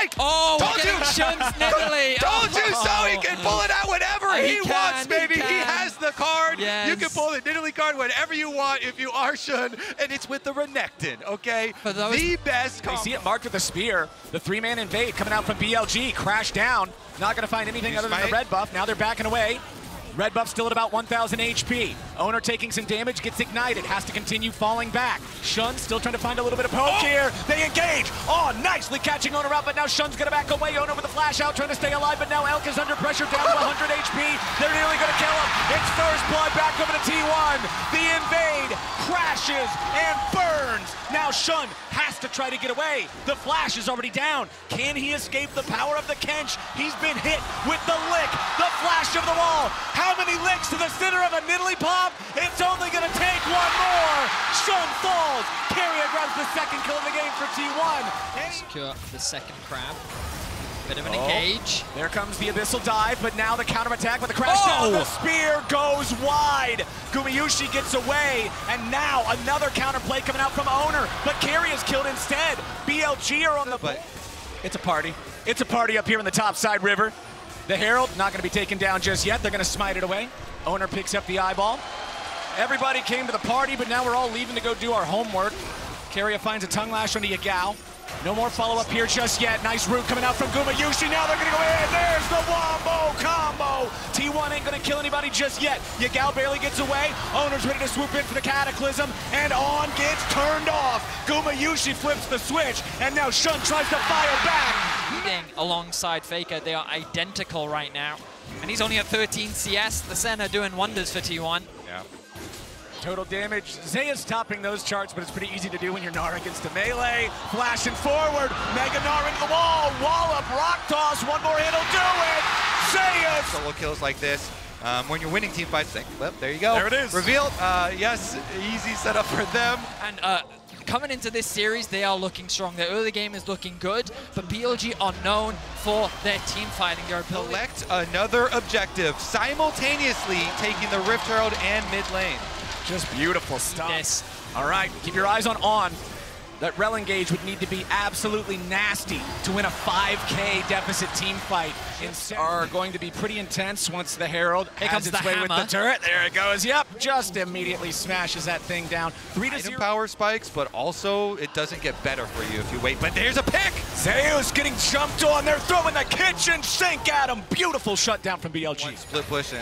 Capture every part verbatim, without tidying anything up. mistake. Oh, told you, Nidalee. Told you so. He can pull it out whenever he, he can, wants, baby. He, he has the card. Yes. You can pull the Nidalee card whenever you want if you are Xun, and it's with the Renekton. Okay, the best combo. You see it marked with a spear. The three-man invade coming out from B L G. Crash down. Not going to find anything other than the red buff. Now they're backing away. Red buff still at about one thousand H P. Owner taking some damage, gets ignited, has to continue falling back. Xun still trying to find a little bit of poke oh. here. They engage. Oh, nicely catching Owner out, but now Shun's gonna back away. Owner with a flash out, trying to stay alive, but now Elk is under pressure, down to one hundred H P. They're nearly gonna kill him. It's first blood back over to T one. The invade crashes and burns. Now Xun has to try to get away. The flash is already down. Can he escape the power of the Kench? He's been hit with the lick, the flash of the wall. How many licks to the center of a Nidalee pop? It's only gonna take one more. Xun falls. Keria grabs the second kill of the game for T one. Secure the second crab. Bit of an oh. engage. There comes the abyssal dive, but now the counterattack with a crash oh. down. The spear goes wide. Gumayusi gets away, and now another counterplay coming out from Oner, but Keria's killed instead. B L G are on the but It's a party. It's a party up here in the topside river. The Herald not going to be taken down just yet. They're going to smite it away. Oner picks up the eyeball. Everybody came to the party, but now we're all leaving to go do our homework. Keria finds a tongue lash onto Yagao. No more follow-up here just yet. Nice root coming out from Gumayusi. Now they're going to go in. There's the wombo combo. T one ain't going to kill anybody just yet. Yagao barely gets away. Owner's ready to swoop in for the cataclysm. And on gets turned off. Gumayusi flips the switch. And now Xun tries to fire back. Alongside Faker, they are identical right now. And he's only at thirteen C S. The center doing wonders for T one. Yeah. Total damage. Zaya's topping those charts, but it's pretty easy to do when you're Nara against the melee. Flashing forward, Mega Nara into the wall, wallop, rock toss, one more hit will do it! Zaya's! Solo kills like this, um, when you're winning team fights, like, well, there you go. There it is. Revealed, uh, yes, easy setup for them. And uh, coming into this series, they are looking strong. Their early game is looking good, but B L G are known for their team fighting. Their ability. Select another objective, simultaneously taking the Rift Herald and mid lane. Just beautiful stuff. Yes. All right, keep your eyes on On. That rel engage would need to be absolutely nasty to win a five K deficit team fight. It's are going to be pretty intense once the Herald Here has comes its the way hammer. with the turret. There it goes. Yep, just immediately smashes that thing down. Three to zero. Power spikes, but also it doesn't get better for you if you wait. But there's a pick. Zeus getting jumped on. They're throwing the kitchen sink at him. Beautiful shutdown from B L G. One split push in.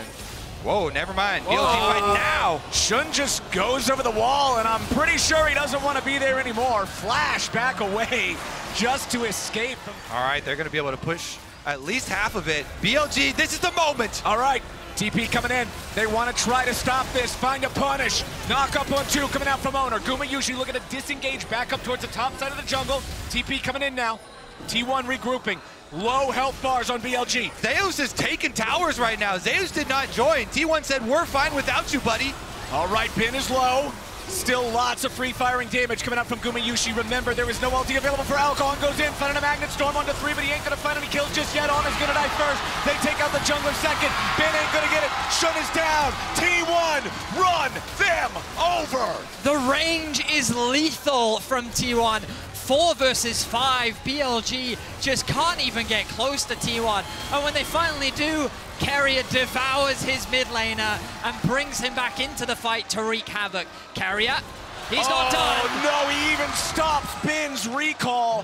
Whoa, never mind. Whoa. B L G fight now. Xun just goes over the wall, and I'm pretty sure he doesn't want to be there anymore. Flash back away just to escape. All right, they're going to be able to push at least half of it. B L G, this is the moment. All right, T P coming in. They want to try to stop this. Find a punish. Knock up on two coming out from Oner. Gumayusi looking to disengage back up towards the top side of the jungle. T P coming in now. T one regrouping. Low health bars on B L G. Zeus is taking towers right now. Zeus did not join. T one said, we're fine without you, buddy. All right, Bin is low. Still lots of free firing damage coming up from Gumayusi. Remember, there is no ulti available for Elk. On goes in, finding a Magnet Storm onto three, but he ain't gonna find any kills just yet. On is gonna die first. They take out the jungler second. Bin ain't gonna get it. Xun is down. T one, run them over. The range is lethal from T one. Four versus five, B L G just can't even get close to T one. And when they finally do, Keria devours his mid laner and brings him back into the fight to wreak havoc. Keria, he's oh, not done. Oh no, he even stops Bin's recall.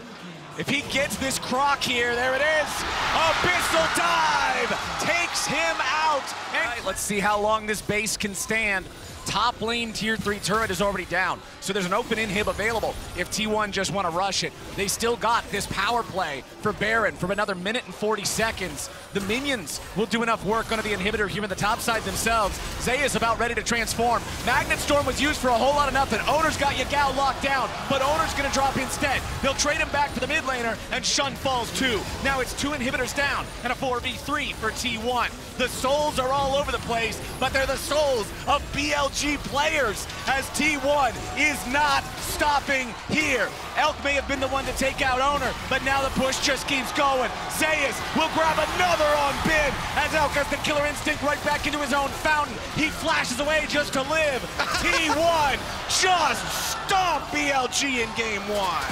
If he gets this croc here, there it is. Abyssal dive takes him out. And right, let's see how long this base can stand. Top lane tier three turret is already down, so there's an open inhib available if T one just want to rush it. They still got this power play for Baron from another minute and forty seconds. The minions will do enough work under the inhibitor here in the top side themselves. Zaya's about ready to transform. Magnet Storm was used for a whole lot of nothing. Owner's got Yagao locked down, but Owner's going to drop instead. They'll trade him back for the mid laner, and Xun falls too. Now it's two inhibitors down and a four v three for T one. The souls are all over the place, but they're the souls of B L G players, as T one is not stopping here. Elk may have been the one to take out Owner, but now the push just keeps going. Zeus will grab another on Bin, as Elk has the killer instinct right back into his own fountain. He flashes away just to live. T one just stomped B L G in game one.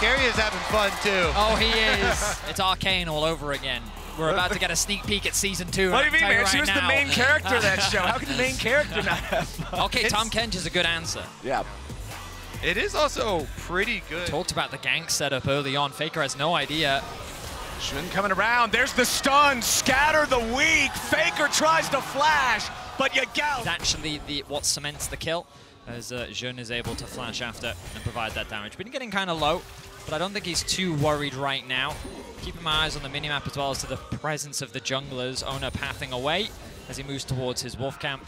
Keria is having fun too. Oh, he is. It's Arcane all over again. We're about to get a sneak peek at season two. What do you mean, man? Right she was now. the main character of that show. How can the main character not have fun? Okay, it's... Tahm Kench is a good answer. Yeah. It is also pretty good. Talked about the gank setup early on. Faker has no idea. Xun coming around. There's the stun. Scatter the weak. Faker tries to flash, but Yagao. It's actually the, what cements the kill, as uh, Xun is able to flash after and provide that damage. Been getting kind of low, but I don't think he's too worried right now. Keeping my eyes on the minimap as well as to the presence of the junglers. Oner pathing away as he moves towards his wolf camp.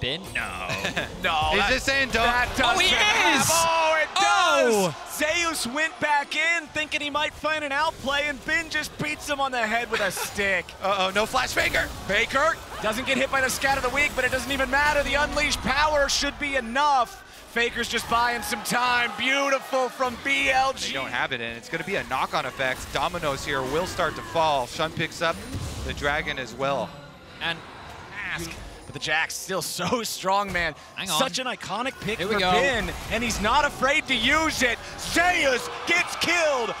Bin? No. No. He's just saying don't. Oh, he is! Oh, it does! Oh. Zeus went back in thinking he might find an outplay, and Bin just beats him on the head with a stick. Uh-oh, no flash Faker. Faker doesn't get hit by the scat of the week, but it doesn't even matter. The unleashed power should be enough. Faker's just buying some time. Beautiful from B L G. They don't have it, and it's going to be a knock-on effect. Dominoes here will start to fall. Xun picks up the dragon as well. And ask. But the Jax still so strong, man. Hang on. Such an iconic pick for Bin, and he's not afraid to use it. Zeus gets killed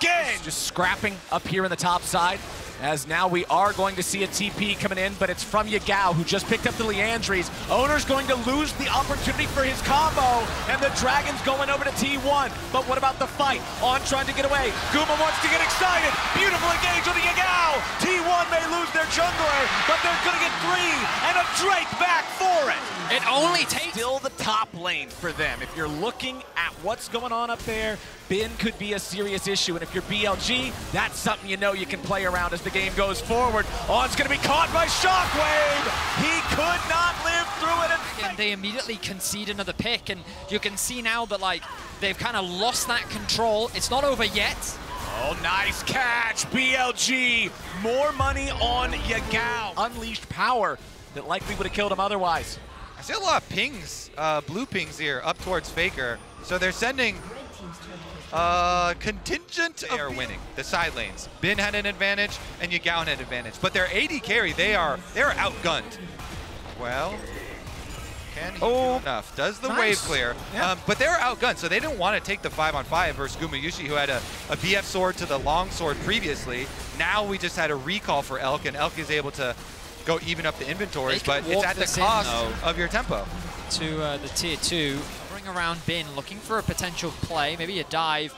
again. He's just scrapping up here in the top side. As now we are going to see a T P coming in, but it's from Yagao, who just picked up the Leandries. Owner's going to lose the opportunity for his combo, and the Dragon's going over to T one. But what about the fight? On trying to get away. Guma wants to get excited. Beautiful engage with Yagao. T one may lose their jungler, but they're going to get three, and a Drake back for it. It only takes... Still the top lane for them. If you're looking at what's going on up there, Bin could be a serious issue, and if you're B L G, that's something you know you can play around as the game goes forward. Oh, it's going to be caught by Shockwave! He could not live through it. And, and they immediately concede another pick, and you can see now that, like, they've kind of lost that control. It's not over yet. Oh, nice catch, B L G. More money on Yagao. Unleashed power that likely would have killed him otherwise. I see a lot of pings, uh, blue pings here, up towards Faker. So they're sending... Uh, contingent they are winning the side lanes. Bin had an advantage and Yagao had an advantage, but their A D carry, they are they are outgunned. Well, can he oh, do enough? Does the nice. wave clear? Yeah. Um, but they were outgunned, so they didn't want to take the five on five versus Gumayusi, who had a, a B F sword to the long sword previously. Now we just had a recall for Elk, and Elk is able to go even up the inventories, but it's at the cost in, of your tempo. To uh, the tier two. Around Bin, looking for a potential play, maybe a dive,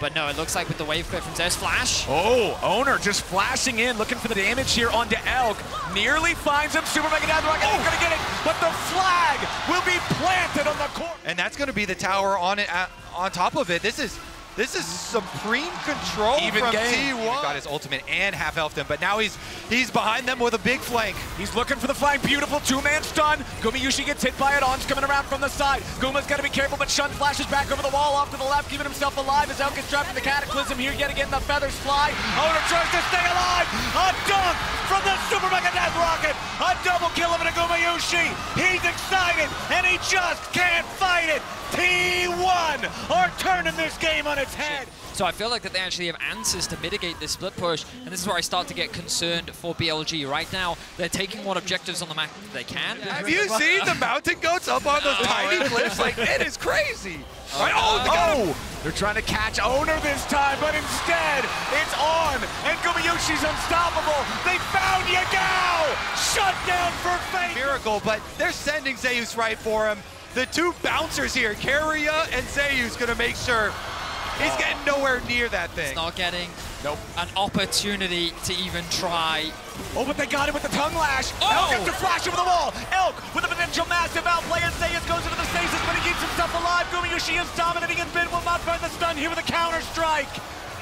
but no, it looks like with the wave clip from Zeus, flash. Oh, Oner just flashing in, looking for the damage here onto Elk. Nearly finds him, Super Mega Down the Rocket, he's gonna get it, but the flag will be planted on the court. And that's gonna be the tower on it, at, on top of it. This is This is supreme control Even from game. T one. He got his ultimate and half-healthed him, but now he's he's behind them with a big flank. He's looking for the flank. Beautiful two-man stun. Gumayusi gets hit by it. On's coming around from the side. Guma's got to be careful, but Xun flashes back over the wall off to the left, keeping himself alive as Elk is trapped in the cataclysm here yet again. The feathers fly. Oner tries to stay alive. A dunk from the Super Mega Death Rocket. A double kill of it to Gumayusi. He's excited, and he just can't fight it. T one are turning this game on its head. So I feel like that they actually have answers to mitigate this split push, and this is where I start to get concerned for B L G. Right now, they're taking what objectives on the map they can. Have you seen the mountain goats up on those tiny cliffs? Like, it is crazy. Oh, right. oh, oh. They're trying to catch Oner this time, but instead, it's on, and Gumayushi's unstoppable. They found Yagao! Shut down for Faker! Miracle, but they're sending Zeus right for him. The two bouncers here, Keria and Zeus, going to make sure he's getting nowhere near that thing. He's not getting nope. an opportunity to even try. Oh, but they got it with the tongue lash. Oh. Elk has to flash over the wall. Elk with a potential massive outplay, and Zeus goes into the stasis, but he keeps himself alive. Gumayusi is dominating, and Bin will not find the stun here with a counter-strike.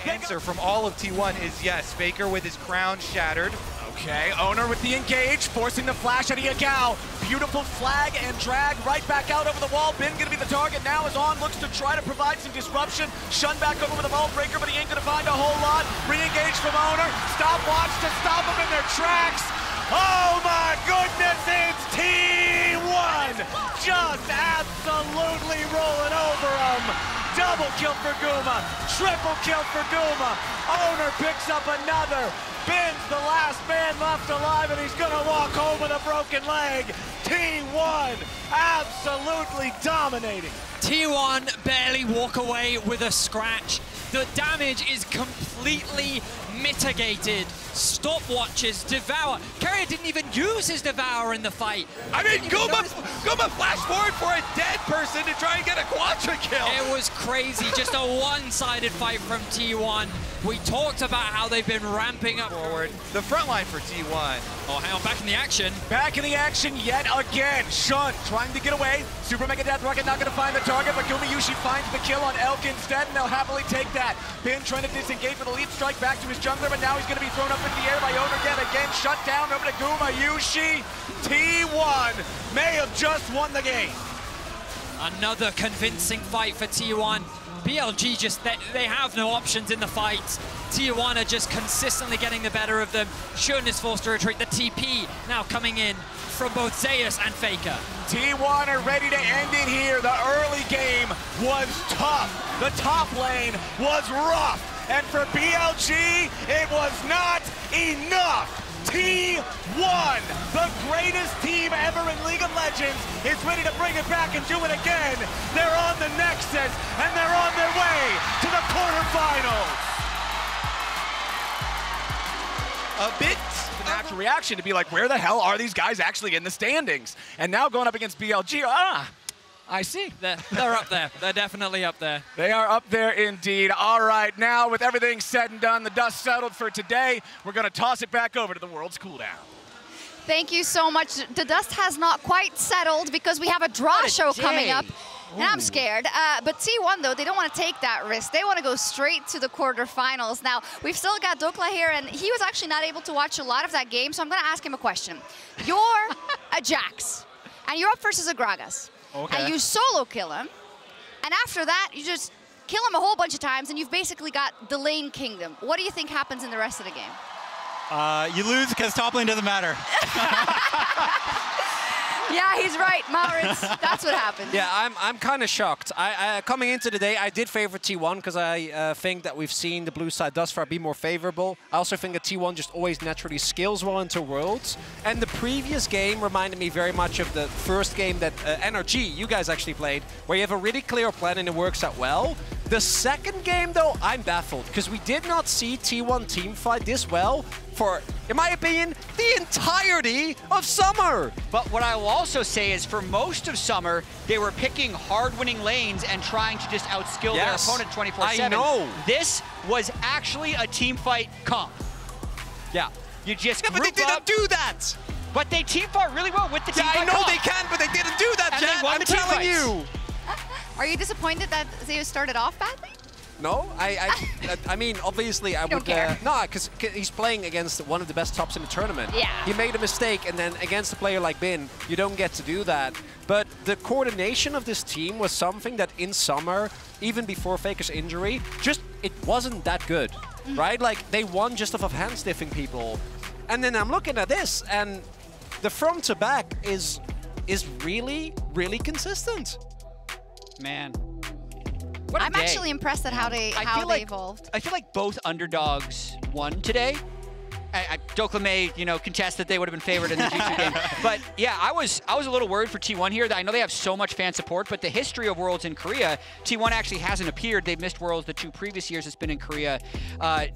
The answer from all of T one is yes. Faker with his crown shattered. Okay, Oner with the engage, forcing the flash out of Yagao. Beautiful flag and drag right back out over the wall. Bin gonna be the target now as On looks to try to provide some disruption. Xun back over with a ball breaker, but he ain't gonna find a whole lot. Re-engage from Oner. Stopwatch to stop them in their tracks. Oh my goodness, it's T one! Just absolutely rolling over them. Double kill for Guma, triple kill for Guma. Oner picks up another. Bin's the last man left alive, and he's gonna walk home with a broken leg. T one absolutely dominating. T one barely walk away with a scratch. The damage is completely mitigated. Stopwatches, Devour. Keria didn't even use his Devour in the fight. I, I mean, Guma, Guma flashed forward for a dead person to try and get a Quadra kill. It was crazy. Just a one-sided fight from T one. We talked about how they've been ramping up forward. The front line for T one. Oh, hang on, back in the action. Back in the action yet again. Xun trying to get away. Super Mega Death Rocket not going to find the target, but Gumayusi finds the kill on Elk instead, and they'll happily take that. Bin trying to disengage for the leap strike back to his jungler, but now he's going to be thrown up in the air by Oner yet again. Shut down over to Gumayusi. T one may have just won the game. Another convincing fight for T one. B L G just, they, they have no options in the fight. T one are just consistently getting the better of them. Xun is forced to retreat. The T P now coming in from both Zeus and Faker. T one are ready to end it here. The early game was tough. The top lane was rough. And for B L G, it was not enough. T one, the greatest team ever in League of Legends, is ready to bring it back and do it again. They're on the Nexus, and they're on their way to the quarterfinals. A bit of an actual reaction to be like, where the hell are these guys actually in the standings? And now going up against B L G, ah! I see. They're, they're up there. They're definitely up there. They are up there indeed. All right, now with everything said and done, the dust settled for today, we're going to toss it back over to the world's cooldown. Thank you so much. The dust has not quite settled because we have a draw a show day. coming up. Ooh. And I'm scared. Uh, but T one, though, they don't want to take that risk. They want to go straight to the quarterfinals. Now, we've still got Dokla here, and he was actually not able to watch a lot of that game, so I'm going to ask him a question. You're a Jax, and you're up versus a Gragas. Okay. And you solo kill him, and after that, you just kill him a whole bunch of times, and you've basically got the lane kingdom. What do you think happens in the rest of the game? Uh, you lose because top lane doesn't matter. Yeah, he's right, Maurits. That's what happens. Yeah, I'm, I'm kind of shocked. I, I, coming into the day, I did favor T one because I uh, think that we've seen the blue side thus far be more favorable. I also think that T one just always naturally scales well into Worlds. And the previous game reminded me very much of the first game that uh, N R G, you guys actually played, where you have a really clear plan and it works out well. The second game, though, I'm baffled because we did not see T one team fight this well for, in my opinion, the entirety of summer. But what I will also say is for most of summer, they were picking hard-winning lanes and trying to just outskill yes. their opponent twenty-four seven. I know. This was actually a team fight comp. Yeah. You just yeah, but they didn't up, do that. But they team fought really well with the yeah, team fight I know comp. They can, but they didn't do that, Jan. I'm telling fights. you. Are you disappointed that Zeus started off badly? No, I I, I mean, obviously I would... Don't care. Uh, no, because he's playing against one of the best tops in the tournament. Yeah. He made a mistake, and then against a player like Bin, you don't get to do that. But the coordination of this team was something that in summer, even before Faker's injury, just it wasn't that good, mm. right? Like, they won just off of hand-stiffing people. And then I'm looking at this, and the front to back is is really, really consistent. Man, what I'm day. actually impressed at how they how they like, evolved. I feel like both underdogs won today. I, I, Dokla may, you know, contest that they would have been favored in the G two game, but yeah, I was I was a little worried for T one here. I know they have so much fan support, but the history of Worlds in Korea, T one actually hasn't appeared. They've missed Worlds the two previous years it's been in Korea. Uh,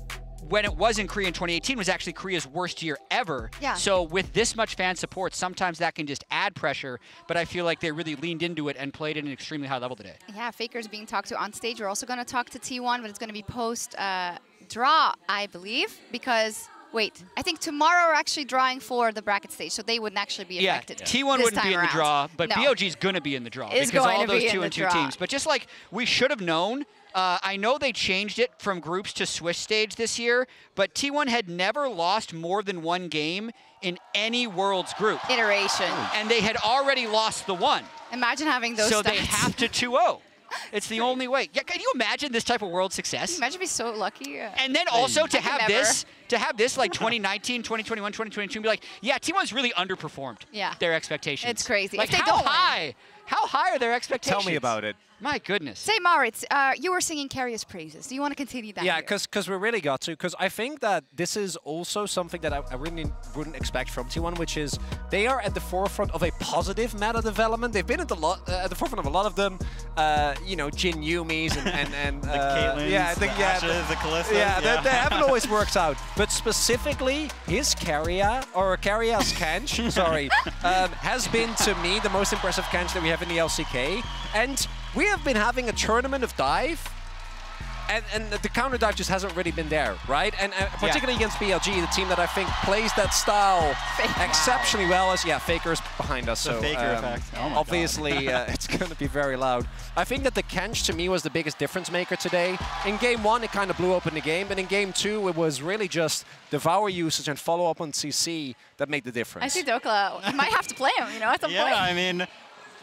When it was in Korea in twenty eighteen, it was actually Korea's worst year ever. Yeah. So with this much fan support, sometimes that can just add pressure, but I feel like they really leaned into it and played at an extremely high level today. Yeah, Faker's being talked to on stage. We're also going to talk to T one, but it's going to be post-draw, uh, I believe, because... Wait, I think tomorrow we're actually drawing for the bracket stage, so they wouldn't actually be affected. Yeah, T one wouldn't be in the draw, but no. B L G's going to be in the draw because all those two and two teams. But just like we should have known, uh, I know they changed it from groups to Swiss stage this year, but T one had never lost more than one game in any Worlds group. Iteration. And they had already lost the one. Imagine having those So stats. They have to two oh. It's the only way. Yeah, can you imagine this type of world success? Can you imagine being so lucky? And then also to have never. this, to have this like twenty nineteen, twenty twenty-one, twenty twenty-two, and be like, yeah, T one's really underperformed. Yeah. Their expectations. It's crazy. Like if they how don't high? Win. How high are their expectations? Tell me about it. My goodness. Say, Maurits, uh, you were singing Karia's praises. Do you want to continue that? Yeah, because we really got to. Because I think that this is also something that I, I really wouldn't expect from T one, which is they are at the forefront of a positive meta development. They've been at the, lot, uh, at the forefront of a lot of them. Uh, you know, Jhin Yumi's and... and, and the uh, Caitlyn's, yeah, the, the yeah, Ashes, the, the Callistas. Yeah, yeah. They, they haven't always worked out. But specifically, his Keria, or Karia's Kench, sorry, um, has been, to me, the most impressive Kench that we have in the L C K. And we have been having a tournament of dive, and, and the counter dive just hasn't really been there, right? And uh, particularly yeah. against B L G, the team that I think plays that style Faker. exceptionally well. As yeah, Faker's behind us, the so Faker um, effect. Oh obviously uh, it's going to be very loud. I think that the Kench to me was the biggest difference maker today. In game one, it kind of blew open the game, but in game two, it was really just devour usage and follow up on C C that made the difference. I see Dokla. You might have to play him, you know, at some yeah, point. Yeah, I mean.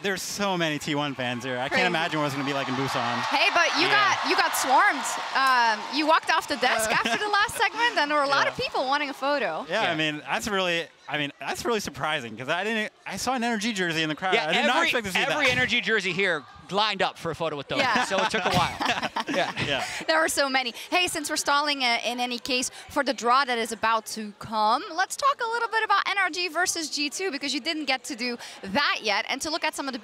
There's so many T one fans here. I Crazy. can't imagine what it's going to be like in Busan. Hey, but you yeah. got you got swarmed. Um, you walked off the desk after the last segment, and there were a lot yeah. of people wanting a photo. Yeah, yeah, I mean that's really, I mean that's really surprising because I didn't, I saw an N R G jersey in the crowd. Yeah, I did every, not expect to see every that. Every N R G jersey here lined up for a photo with those. Yeah. So it took a while. yeah. yeah, there were so many. Hey, since we're stalling uh, in any case for the draw that is about to come, let's talk a little bit about N R G versus G two because you didn't get to do that yet, and to look at some of the